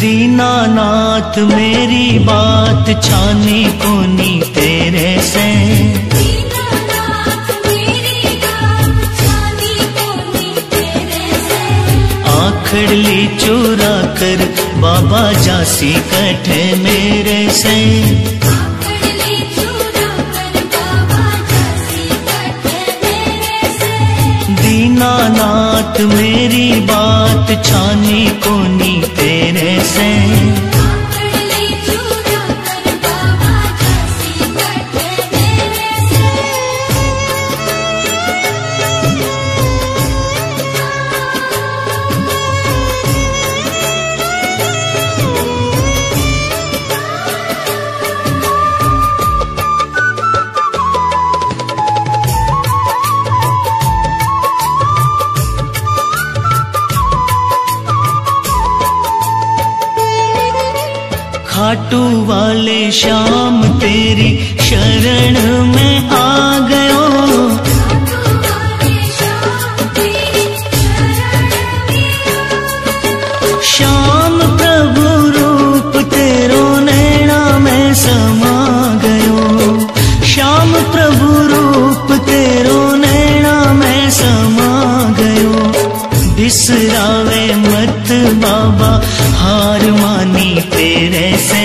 दीनानाथ मेरी बात छानी कोनी तेरे से, आखड़ली चूरा कर बाबा जासी कटे मेरे से, दीनानाथ मेरी बात छानी कोनी तेरे से, खाटू वाले श्याम तेरी शरण में आ गयो, श्याम प्रभु रूप तेरो नैना में समा गयो, श्याम प्रभु रूप तेरो नैना में समा गयो, बिसरावे मत बाबा हार मानी तेरे से,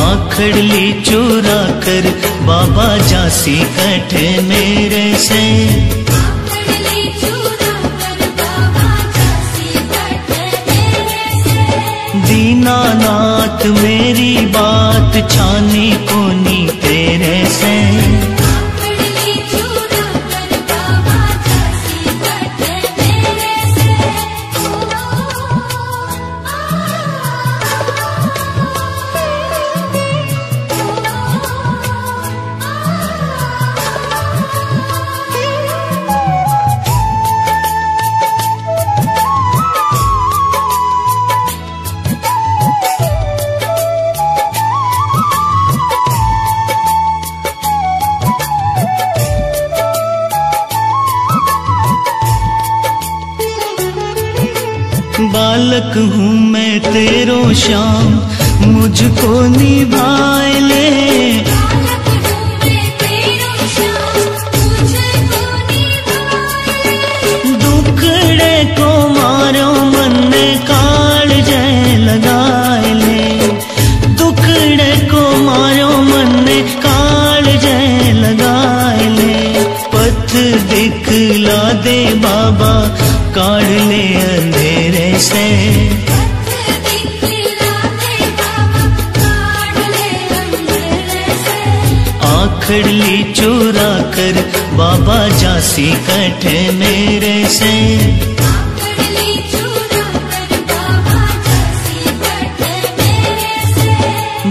आखड़ली चूरा कर बाबा जासी कटे मेरे से, दीनानाथ मेरी बात छानी कोनी तेरे से, बालक हूँ मैं तेरो श्याम मुझको निभाए ले, दुखड़े को मारो मन ने काल जय लगाए ले, दुखड़े को मारो मन ने काल जय लगाए ले, पथ दिखला दे बाबा काढ़ ले अंधेरे से, आखड़ली चूरा कर बाबा जासी कटे मेरे से,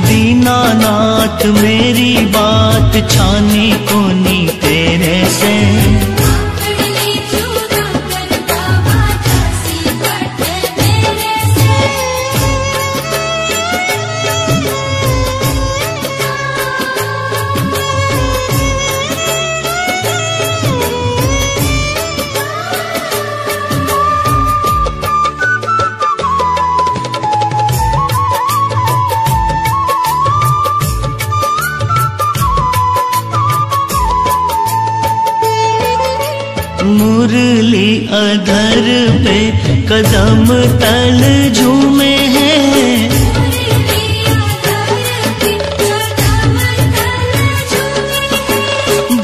दीनानाथ मेरी बात छानी कोनी तेरे से, मुरली अधर पे कदम तल झूमे हैं,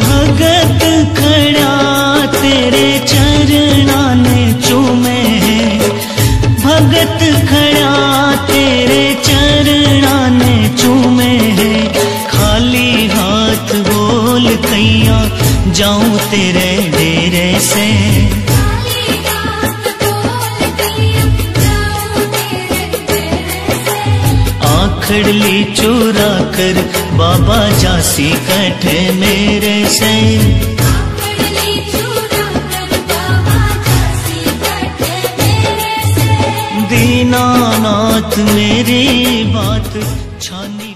भगत खड़ा तेरे चरणा ने चूमे हैं, भगत खड़ा तेरे चरणा ने चूमे हैं, खाली हाथ बोल कैया जाऊं तेरे डेरे से, आखड़ली चूरा कर बाबा जासी कटे मेरे से, दीनानाथ मेरी बात छानी।